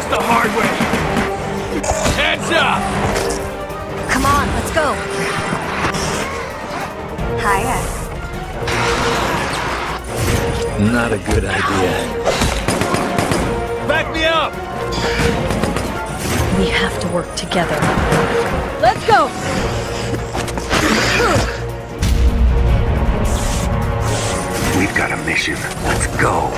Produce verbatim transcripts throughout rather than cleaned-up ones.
this the hard way. Heads up! Come on, let's go. Hiya. Not a good idea. Back me up! We have to work together. Let's go! We've got a mission. Let's go.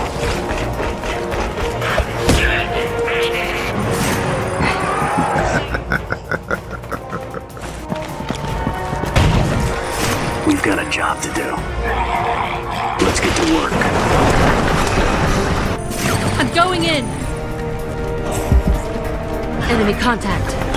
We've got a job to do. Let's get to work. I'm going in. Enemy contact.